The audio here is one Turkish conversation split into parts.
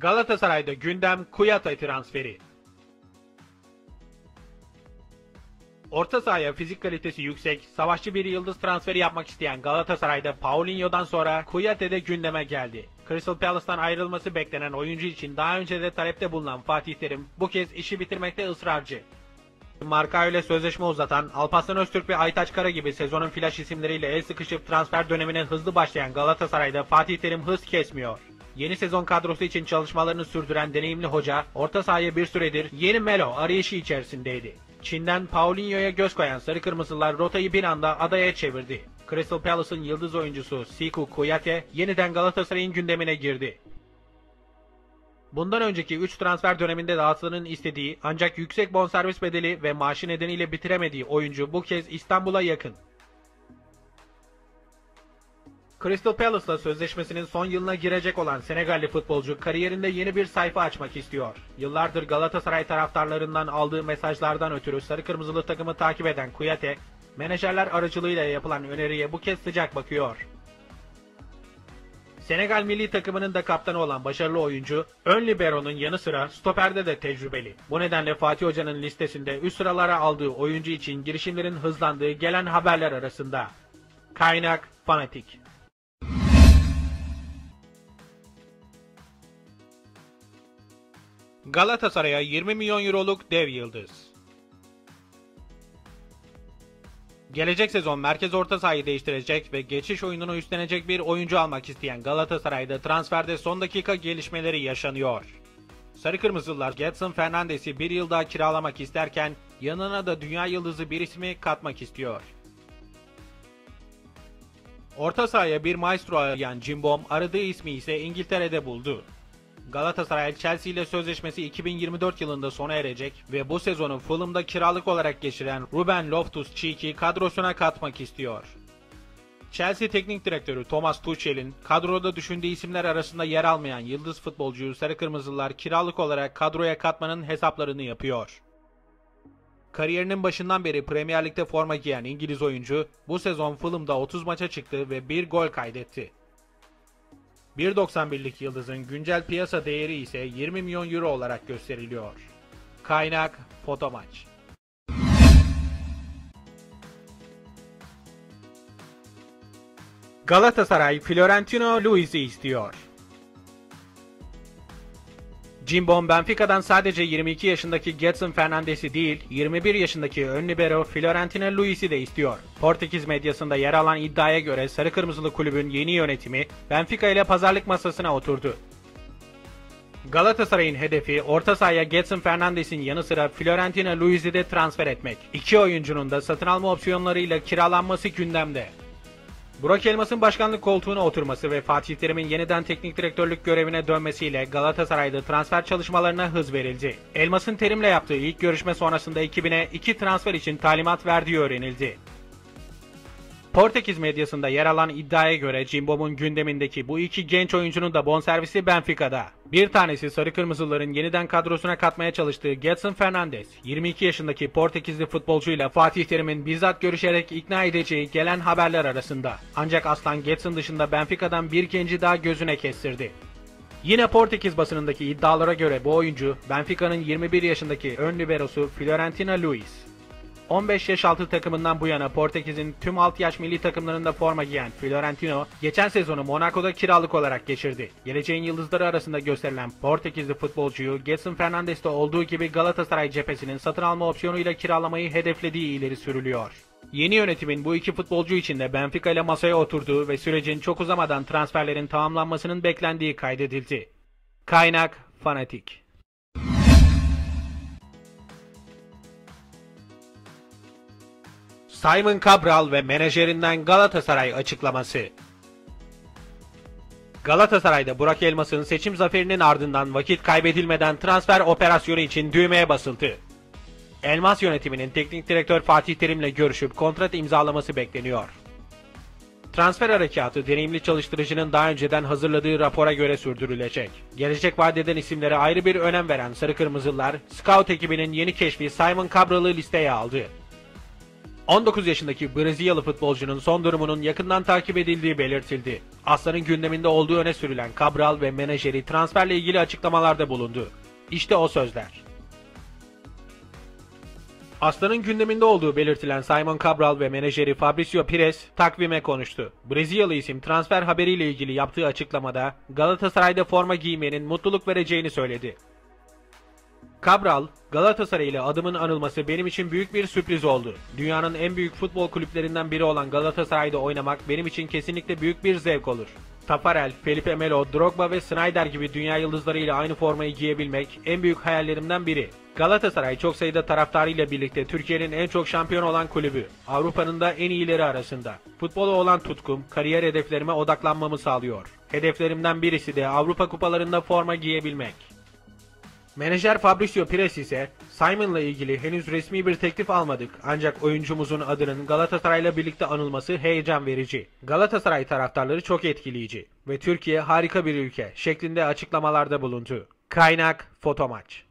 Galatasaray'da gündem Kouyaté transferi. Orta sahaya fizik kalitesi yüksek, savaşçı bir yıldız transferi yapmak isteyen Galatasaray'da Paulinho'dan sonra Kouyaté de gündeme geldi. Crystal Palace'tan ayrılması beklenen oyuncu için daha önce de talepte bulunan Fatih Terim bu kez işi bitirmekte ısrarcı. Marka ile sözleşme uzatan, Alparslan Öztürk ve Aytaç Kara gibi sezonun flaş isimleriyle el sıkışıp transfer dönemine hızlı başlayan Galatasaray'da Fatih Terim hız kesmiyor. Yeni sezon kadrosu için çalışmalarını sürdüren deneyimli hoca, orta sahaya bir süredir yeni Melo arayışı içerisindeydi. Çin'den Paulinho'ya göz koyan sarı kırmızılar rotayı bir anda adaya çevirdi. Crystal Palace'ın yıldız oyuncusu Sekou Kouyaté yeniden Galatasaray'ın gündemine girdi. Bundan önceki 3 transfer döneminde Galatasaray'ın istediği ancak yüksek bonservis bedeli ve maaşı nedeniyle bitiremediği oyuncu bu kez İstanbul'a yakın. Crystal Palace'la sözleşmesinin son yılına girecek olan Senegalli futbolcu kariyerinde yeni bir sayfa açmak istiyor. Yıllardır Galatasaray taraftarlarından aldığı mesajlardan ötürü sarı kırmızılı takımı takip eden Kouyaté, menajerler aracılığıyla yapılan öneriye bu kez sıcak bakıyor. Senegal milli takımının da kaptanı olan başarılı oyuncu, ön libero'nun yanı sıra stoperde de tecrübeli. Bu nedenle Fatih Hoca'nın listesinde üst sıralara aldığı oyuncu için girişimlerin hızlandığı gelen haberler arasında. Kaynak: Fanatik. Galatasaray'a 20 milyon euroluk dev yıldız. Gelecek sezon merkez orta sahayı değiştirecek ve geçiş oyununu üstlenecek bir oyuncu almak isteyen Galatasaray'da transferde son dakika gelişmeleri yaşanıyor. Sarı Kırmızılılar Gedson Fernandes'i bir yıl daha kiralamak isterken yanına da dünya yıldızı bir ismi katmak istiyor. Orta sahaya bir maestro arayan Cimbom aradığı ismi ise İngiltere'de buldu. Galatasaray Chelsea ile sözleşmesi 2024 yılında sona erecek ve bu sezonu Fulham'da kiralık olarak geçiren Ruben Loftus-Cheek'i kadrosuna katmak istiyor. Chelsea Teknik Direktörü Thomas Tuchel'in kadroda düşündüğü isimler arasında yer almayan yıldız futbolcuyu Sarı Kırmızılılar kiralık olarak kadroya katmanın hesaplarını yapıyor. Kariyerinin başından beri Premier Lig'de forma giyen İngiliz oyuncu bu sezon Fulham'da 30 maça çıktı ve bir gol kaydetti. 1.91'lik yıldızın güncel piyasa değeri ise 20 milyon euro olarak gösteriliyor. Kaynak: Fotomaç. Galatasaray Florentino Luiz'i istiyor. Cimbom Benfica'dan sadece 22 yaşındaki Gedson Fernandes'i değil, 21 yaşındaki ön libero Florentino Luiz'i de istiyor. Portekiz medyasında yer alan iddiaya göre Sarı Kırmızılı kulübün yeni yönetimi Benfica ile pazarlık masasına oturdu. Galatasaray'ın hedefi orta sahaya Gedson Fernandes'in yanı sıra Florentino Luiz'i de transfer etmek. İki oyuncunun da satın alma opsiyonlarıyla kiralanması gündemde. Burak Elmas'ın başkanlık koltuğuna oturması ve Fatih Terim'in yeniden teknik direktörlük görevine dönmesiyle Galatasaray'da transfer çalışmalarına hız verildi. Elmas'ın Terim'le yaptığı ilk görüşme sonrasında ekibine 2 transfer için talimat verdiği öğrenildi. Portekiz medyasında yer alan iddiaya göre Cimbom'un gündemindeki bu iki genç oyuncunun da bonservisi Benfica'da. Bir tanesi Sarı Kırmızıların yeniden kadrosuna katmaya çalıştığı Gedson Fernandes, 22 yaşındaki Portekizli futbolcuyla Fatih Terim'in bizzat görüşerek ikna edeceği gelen haberler arasında. Ancak aslan Gedson dışında Benfica'dan bir genci daha gözüne kestirdi. Yine Portekiz basınındaki iddialara göre bu oyuncu Benfica'nın 21 yaşındaki ön liberosu Florentino Luiz. 15 yaş altı takımından bu yana Portekiz'in tüm alt yaş milli takımlarında forma giyen Florentino, geçen sezonu Monaco'da kiralık olarak geçirdi. Geleceğin yıldızları arasında gösterilen Portekizli futbolcuyu Gedson Fernandes'te olduğu gibi Galatasaray cephesinin satın alma opsiyonuyla kiralamayı hedeflediği ileri sürülüyor. Yeni yönetimin bu iki futbolcu için de Benfica ile masaya oturduğu ve sürecin çok uzamadan transferlerin tamamlanmasının beklendiği kaydedildi. Kaynak: Fanatik. Simon Cabral ve menajerinden Galatasaray açıklaması. Galatasaray'da Burak Elmas'ın seçim zaferinin ardından vakit kaybedilmeden transfer operasyonu için düğmeye basıldı. Elmas yönetiminin teknik direktör Fatih Terim'le görüşüp kontrat imzalaması bekleniyor. Transfer harekatı deneyimli çalıştırıcının daha önceden hazırladığı rapora göre sürdürülecek. Gelecek vadeden isimlere ayrı bir önem veren Sarı Kırmızılar, scout ekibinin yeni keşfi Simon Cabral'ı listeye aldı. 19 yaşındaki Brezilyalı futbolcunun son durumunun yakından takip edildiği belirtildi. Aslan'ın gündeminde olduğu öne sürülen Cabral ve menajeri transferle ilgili açıklamalarda bulundu. İşte o sözler. Aslan'ın gündeminde olduğu belirtilen Simon Cabral ve menajeri Fabricio Pires takvime konuştu. Brezilyalı isim transfer haberiyle ilgili yaptığı açıklamada Galatasaray'da forma giymenin mutluluk vereceğini söyledi. Cabral, "Galatasaray ile adımın anılması benim için büyük bir sürpriz oldu. Dünyanın en büyük futbol kulüplerinden biri olan Galatasaray'da oynamak benim için kesinlikle büyük bir zevk olur. Tafarel, Felipe Melo, Drogba ve Sneijder gibi dünya yıldızlarıyla aynı formayı giyebilmek en büyük hayallerimden biri. Galatasaray çok sayıda taraftarıyla birlikte Türkiye'nin en çok şampiyon olan kulübü, Avrupa'nın da en iyileri arasında. Futbola olan tutkum, kariyer hedeflerime odaklanmamı sağlıyor. Hedeflerimden birisi de Avrupa kupalarında forma giyebilmek." Menajer Fabricio Pires ise, "Simon'la ilgili henüz resmi bir teklif almadık ancak oyuncumuzun adının Galatasaray'la birlikte anılması heyecan verici. Galatasaray taraftarları çok etkileyici ve Türkiye harika bir ülke" şeklinde açıklamalarda bulundu. Kaynak Fotomaç.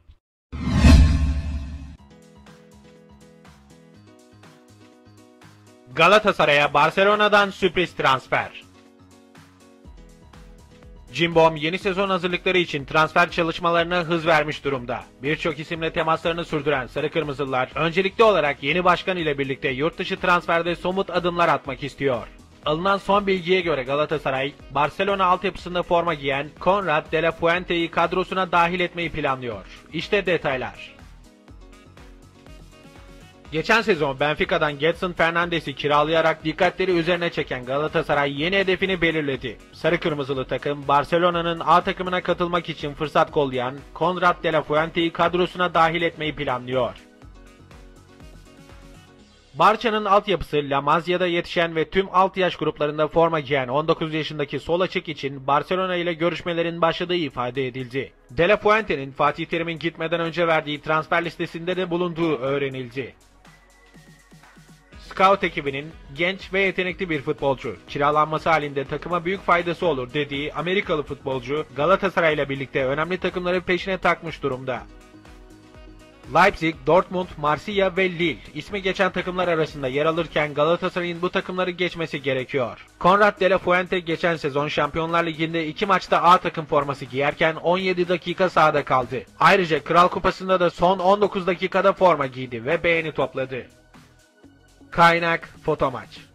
Galatasaray'a Barcelona'dan sürpriz transfer. Cimbom yeni sezon hazırlıkları için transfer çalışmalarına hız vermiş durumda. Birçok isimle temaslarını sürdüren Sarı Kırmızılılar öncelikli olarak yeni başkan ile birlikte yurt dışı transferde somut adımlar atmak istiyor. Alınan son bilgiye göre Galatasaray, Barcelona altyapısında forma giyen Conrad de la Fuente'yi kadrosuna dahil etmeyi planlıyor. İşte detaylar. Geçen sezon Benfica'dan Gedson Fernandes'i kiralayarak dikkatleri üzerine çeken Galatasaray yeni hedefini belirledi. Sarı Kırmızılı takım, Barcelona'nın A takımına katılmak için fırsat kollayan Conrad de la Fuente'yi kadrosuna dahil etmeyi planlıyor. Barça'nın altyapısı La Masia'da yetişen ve tüm alt yaş gruplarında forma giyen 19 yaşındaki sol açık için Barcelona ile görüşmelerin başladığı ifade edildi. De la Fuente'nin Fatih Terim'in gitmeden önce verdiği transfer listesinde de bulunduğu öğrenildi. Scout ekibinin "genç ve yetenekli bir futbolcu, kiralanması halinde takıma büyük faydası olur" dediği Amerikalı futbolcu Galatasaray ile birlikte önemli takımları peşine takmış durumda. Leipzig, Dortmund, Marsilya ve Lille ismi geçen takımlar arasında yer alırken Galatasaray'ın bu takımları geçmesi gerekiyor. Conrad de la Fuente geçen sezon Şampiyonlar Ligi'nde 2 maçta A takım forması giyerken 17 dakika sahada kaldı. Ayrıca Kral Kupası'nda da son 19 dakikada forma giydi ve beğeni topladı. Kaynak Fotomaç.